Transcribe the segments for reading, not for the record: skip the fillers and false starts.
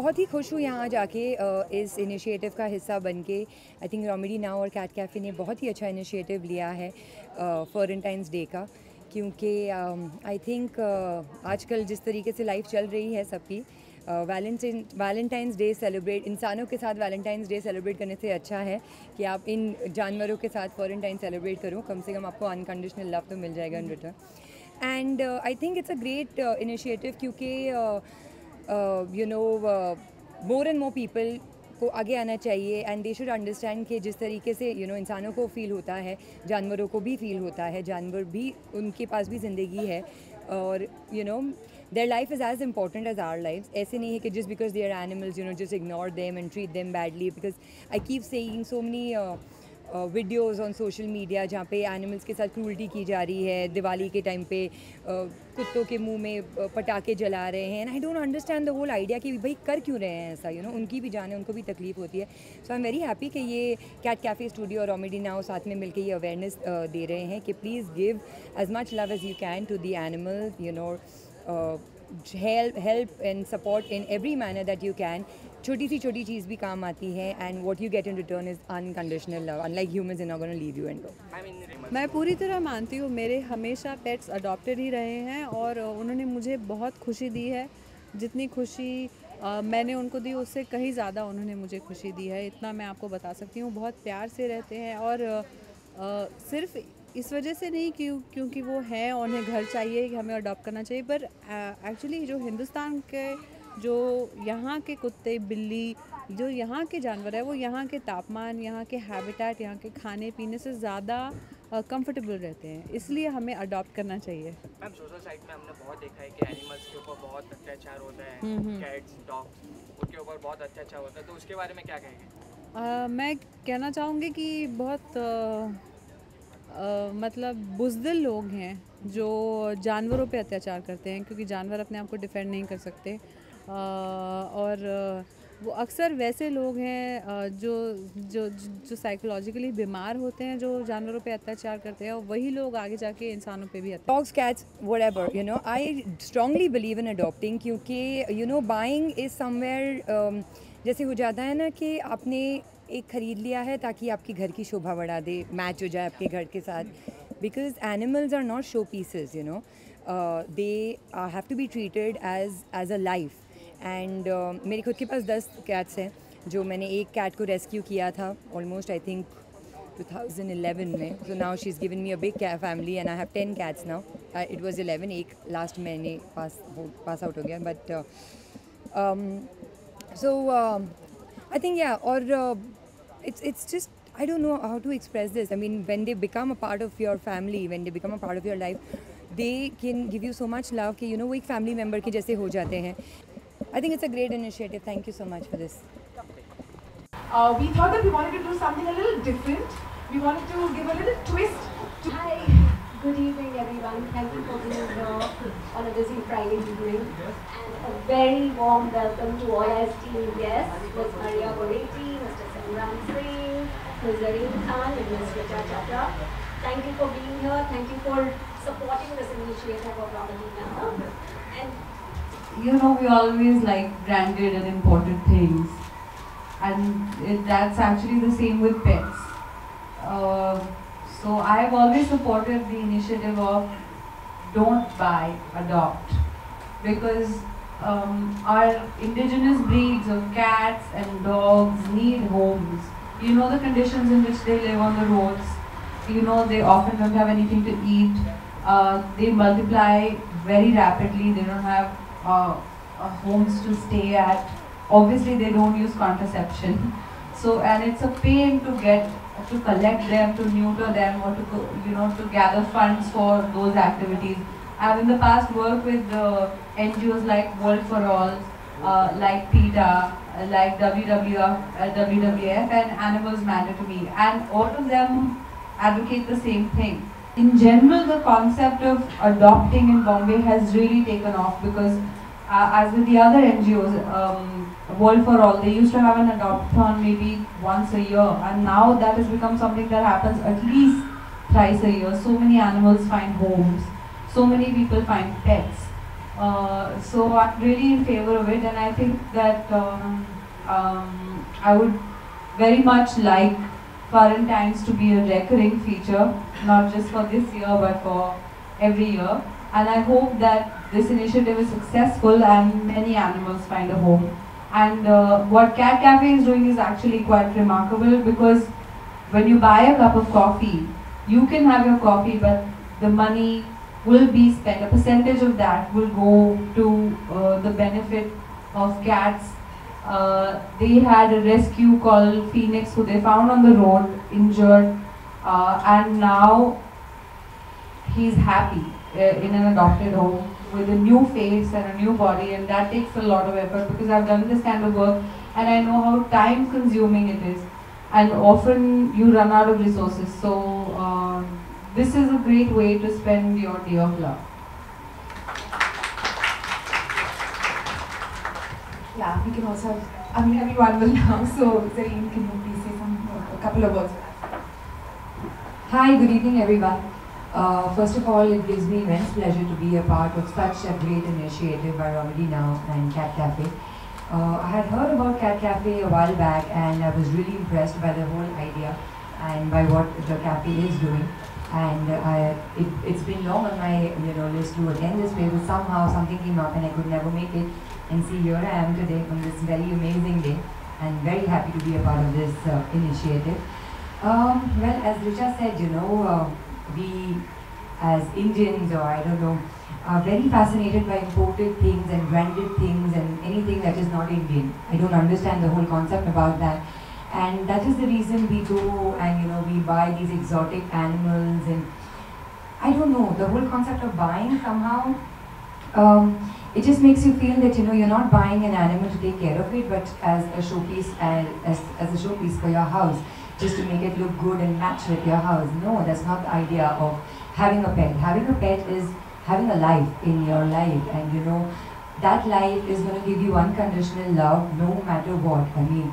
बहुत ही खुश हूँ यहाँ जाके इस इनिशिएटिव का हिस्सा बनके। आई थिंक रोमेडी नाउ और कैट कैफ़े ने बहुत ही अच्छा इनिशिएटिव लिया है फर्रेंटाइंस डे का, क्योंकि आई थिंक आजकल जिस तरीके से लाइफ चल रही है सबकी, वैलेंटाइंस डे सेलिब्रेट इंसानों के साथ वैलेंटाइंस डे सेलिब्रेट करने से अच्छा है कि आप इन जानवरों के साथ फॉरेंटाइन सेलिब्रेट करो, कम से कम आपको अनकंडीशनल लव तो मिल जाएगा in return. And I think it's a great initiative, क्योंकि you know more and more people को आगे आना चाहिए एंड दे शुड अंडरस्टैंड कि जिस तरीके से यू नो इंसानों को फील होता है, जानवरों को भी फील होता है, जानवर भी, उनके पास भी ज़िंदगी है और you know their life is as important as our lives. ऐसे नहीं है कि just because they are animals, you know, just ignore them and treat them badly. Because I keep seeing so many videos on social media जहाँ पे animals के साथ cruelty की जा रही है, दिवाली के time पे कुत्तों के मुंह में पटाखे जला रहे हैं, and I don't understand the whole idea कि भाई कर क्यों रहे हैं ऐसा, you know, उनकी भी जान है, उनको भी तकलीफ होती है। So I'm very happy कि ये Cat Cafe Studio और Romedy Now साथ में मिलके ये awareness दे रहे हैं कि please give as much love as you can to the animals, you know. help and support in every manner that you can. छोटी सी छोटी चीज़ भी काम आती है and what you get in return is unconditional love. Unlike humans, they're not going to leave you and go. मैं पूरी तरह मानती हूँ, मेरे हमेशा pets adopted ही रहे हैं और उन्होंने मुझे बहुत खुशी दी है। जितनी खुशी मैंने उनको दी उससे कहीं ज़्यादा उन्होंने मुझे खुशी दी है, इतना मैं आपको बता सकती हूँ। बहुत प्यार से रहते हैं और सिर्फ इस वजह से नहीं क्योंकि वो हैं, उन्हें घर चाहिए, हमें अडॉप्ट करना चाहिए, पर एक्चुअली जो हिंदुस्तान के जो यहाँ के कुत्ते बिल्ली जो यहाँ के जानवर है वो यहाँ के तापमान, यहाँ के हैबिटेट, यहाँ के खाने पीने से ज़्यादा कंफर्टेबल रहते हैं, इसलिए हमें अडॉप्ट करना चाहिए। मैम सोशल साइट में हमने बहुत देखा है कि एनिमल्स के ऊपर बहुत अत्याचार होता है, कैट्स डॉग्स उनके ऊपर बहुत अत्याचार होता है, तो उसके बारे में क्या कहेंगे? मैं कहना चाहूँगी कि बहुत मतलब बुज़दिल लोग हैं जो जानवरों पे अत्याचार करते हैं, क्योंकि जानवर अपने आप को डिफेंड नहीं कर सकते और वो अक्सर वैसे लोग हैं जो साइकोलॉजिकली बीमार होते हैं, जो जानवरों पे अत्याचार करते हैं और वही लोग आगे जाके इंसानों पे भी अत्याचार। Dogs cats whatever, you know I strongly believe in adopting, क्योंकि you know buying is somewhere, जैसे हो जाता है ना कि आपने एक ख़रीद लिया है ताकि आपके घर की शोभा बढ़ा दे, मैच हो जाए आपके घर के साथ। Because animals are not show pieces, you know they have to be treated as a life. And मेरे खुद के पास 10 कैट्स हैं, जो मैंने एक कैट को रेस्क्यू किया था ऑलमोस्ट आई थिंक 2011 में। So now she is given me a big family and I have 10 cats now. It was 11, एक लास्ट मैंने पास आउट हो गया, बट सो आई थिंक या। और It's just, I don't know how to express this. I mean, when they become a part of your family, when they become a part of your life, they can give you so much love कि you know वो एक family member के जैसे हो जाते हैं। I think it's a great initiative. Thank you so much for this. We thought that we wanted to do something a little different. We wanted to give a little twist. Hi, good evening everyone. Thank you for being here on a busy Friday evening. And a very warm welcome to Auras team guests, Ms. Maria Goretti, Mr. Ramsey, Ms. Zareen Khan and Ms. Richa Chhabra. Thank you for being here. Thank you for supporting this initiative of Romedy Now. And you know, we always like branded and imported things, and that's actually the same with pets. So I've always supported the initiative of don't buy, adopt, because our indigenous breeds of cats and dogs need homes. You know the conditions in which they live on the roads. You know they often don't have anything to eat. They multiply very rapidly. They don't have homes to stay at. Obviously they don't use contraception. So and it's a pain to collect them, to neuter them, or to to gather funds for those activities. I've in the past worked with NGOs like World for All, like PETA, like WWF and Animals Matter to Me, and all of them advocate the same thing. In general, the concept of adopting in Bombay has really taken off because as with the other NGOs, World for All, they used to have an adopt-a-thon maybe once a year, and now that has become something that happens at least thrice a year. So many animals find homes. So many people find pets. So I'm really in favor of it, and I think that I would very much like Furrentines to be a recurring feature, not just for this year but for every year. And I hope that this initiative is successful and many animals find a home. And what Cat Cafe is doing is actually quite remarkable, because when you buy a cup of coffee, you can have your coffee, but the money will be spent, a percentage of that will go to the benefit of cats. They had a rescue called Phoenix, who they found on the road, injured, and now he's happy in an adopted home with a new face and a new body, and that takes a lot of effort, because I've done this kind of work and I know how time consuming it is, and often you run out of resources. So this is a great way to spend your day of love. Yeah, we can also have, I mean, everyone will now, so Zareen, can you please say a couple of words? Hi, good evening everyone. First of all, it gives me immense pleasure to be a part of such a great initiative by Romedy Now and Cat Cafe. I had heard about Cat Cafe a while back, and I was really impressed by the whole idea and by what the cafe is doing. And it's been long on my list to attend this way, but somehow something came up and I could never make it. And see, here I am today on this very amazing day, and very happy to be a part of this initiative. Well, as Richa said, we as Indians, or I don't know, are very fascinated by imported things and branded things and anything that is not Indian. I don't understand the whole concept about that. And that is the reason we go and we buy these exotic animals, and I don't know, the whole concept of buying somehow, it just makes you feel that you're not buying an animal to take care of it, but as a showpiece, as a showpiece for your house, just to make it look good and match with your house. No, that's not the idea of having a pet. Having a pet is having a life in your life, and that life is going to give you unconditional love no matter what. I mean,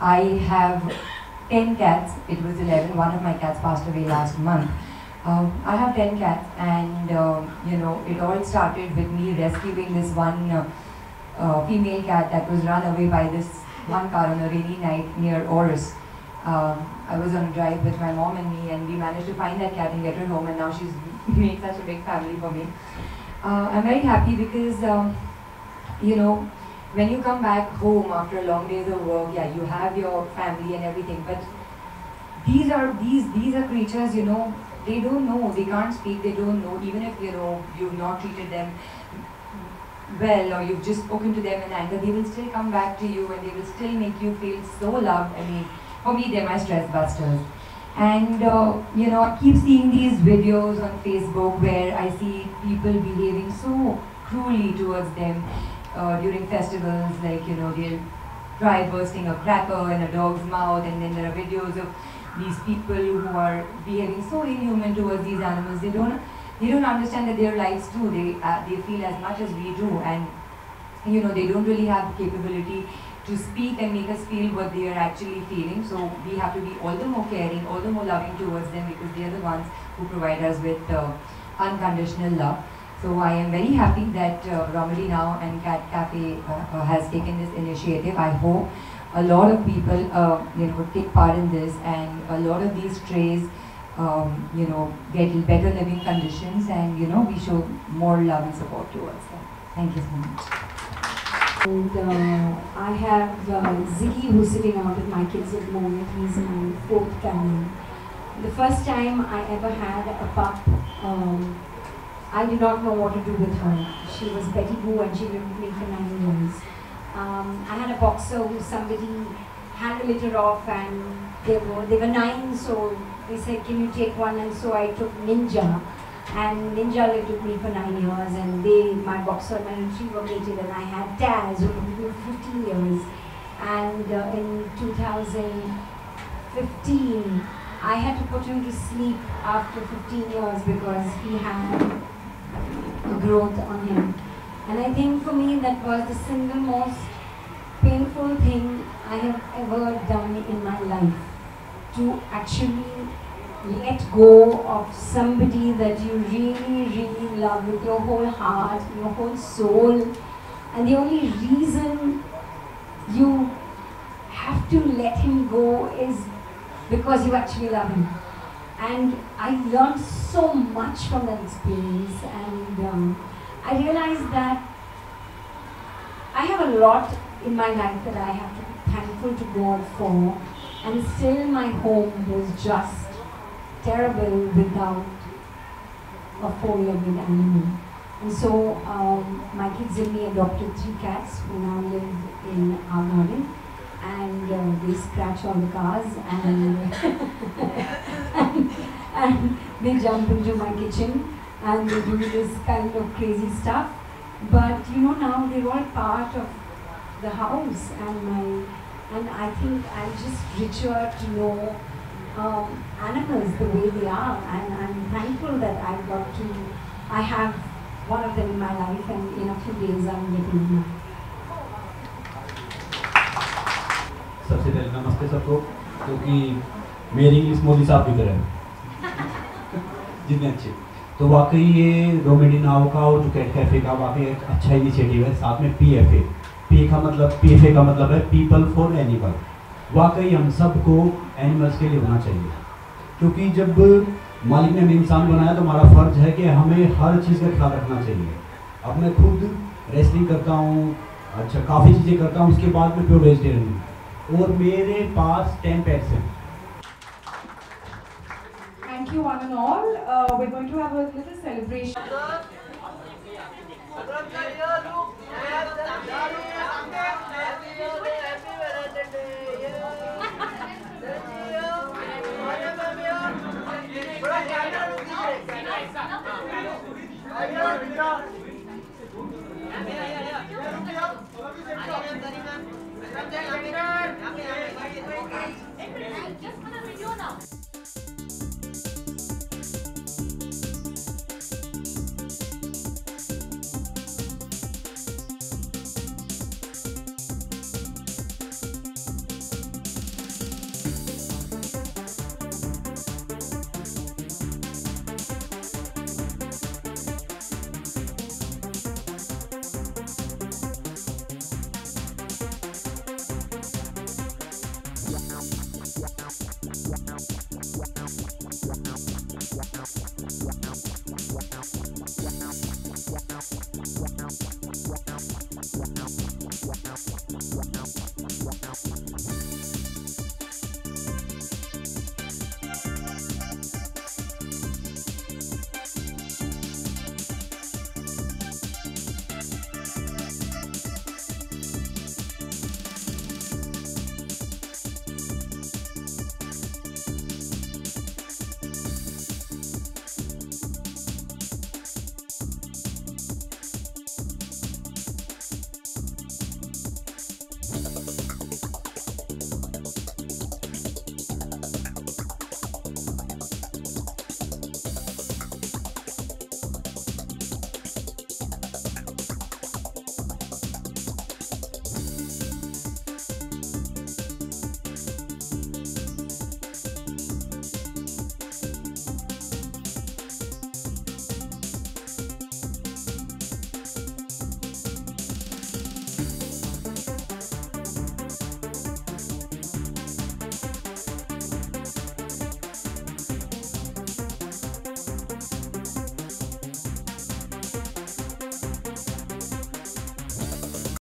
I have 10 cats, it was 11, one of my cats passed away last month. I have 10 cats, and it all started with me rescuing this one female cat that was run away by this one car on a rainy night near Auras. I was on a drive with my mom and me, and we managed to find that cat and get her home, and now she's made such a big family for me. I'm very happy because, when you come back home after long days of work, yeah, you have your family and everything, but these are creatures, they don't know, they can't speak, they don't know, even if, you've not treated them well, or you've just spoken to them in anger, they will still come back to you, and they will still make you feel so loved. I mean, for me, they're my stress busters. And, I keep seeing these videos on Facebook where I see people behaving so cruelly towards them. During festivals, they'll try bursting a cracker in a dog's mouth, and then there are videos of these people who are behaving so inhuman towards these animals. They don't understand that their lives too. They feel as much as we do, and they don't really have the capability to speak and make us feel what they are actually feeling. So we have to be all the more caring, all the more loving towards them, because they are the ones who provide us with unconditional love. So I am very happy that Romedy Now and Cat Cafe has taken this initiative. I hope a lot of people take part in this, and a lot of these strays get better living conditions, and we show more love and support towards them. Thank you so much. And I have Ziggy, who's sitting out with my kids at the moment. He's my fourth canine. The first time I ever had a pup, I did not know what to do with her. She was Betty Boo, and she lived with me for 9 years. I had a boxer who somebody handed her off, and they were 9, so they said, "Can you take one?" And so I took Ninja, and Ninja lived with me for 9 years, and my boxer and my retriever mated, and I had Daz, who lived with me for 15 years. And in 2015, I had to put him to sleep after 15 years because he had a growth on him. And I think for me that was the single most painful thing I have ever done in my life. To actually let go of somebody that you really, really love. love with your whole heart, your whole soul. And the only reason you have to let him go is because you actually love him. And I learned so much from that experience, and I realized that I have a lot in my life that I have to be thankful to God for, and still my home was just terrible without a four-legged animal. And so my kids and me adopted 3 cats who now live in our garden, and they scratch all the cars, and, and they jump into my kitchen and they do this kind of crazy stuff. But you know, now they're all part of the house, and I think I'm just richer to know animals the way they are, and I'm thankful that I have one of them in my life, and in a few days I'm getting him. सबसे पहले नमस्ते सबको, क्योंकि मेरी English Modi साहब की तरह है जितने अच्छे। तो वाकई ये रोमेडी नाउ का और जो कैट कैफे का वाकई एक अच्छा इनिशिएटिव है। साथ में PFA, पी का मतलब PFA का मतलब है पीपल फॉर एनिमल। वाकई हम सबको एनिमल्स के लिए होना चाहिए, क्योंकि जब मालिक ने हमें इंसान बनाया तो हमारा फर्ज है कि हमें हर चीज़ का ख्याल रखना चाहिए। अब मैं खुद रेसलिंग करता हूँ, अच्छा काफ़ी चीज़ें करता हूँ, उसके बाद मैं प्योर वेजिटेरियन हूँ और मेरे पास 10 pets हैं। Thank you one and all. We're going to have a little celebration.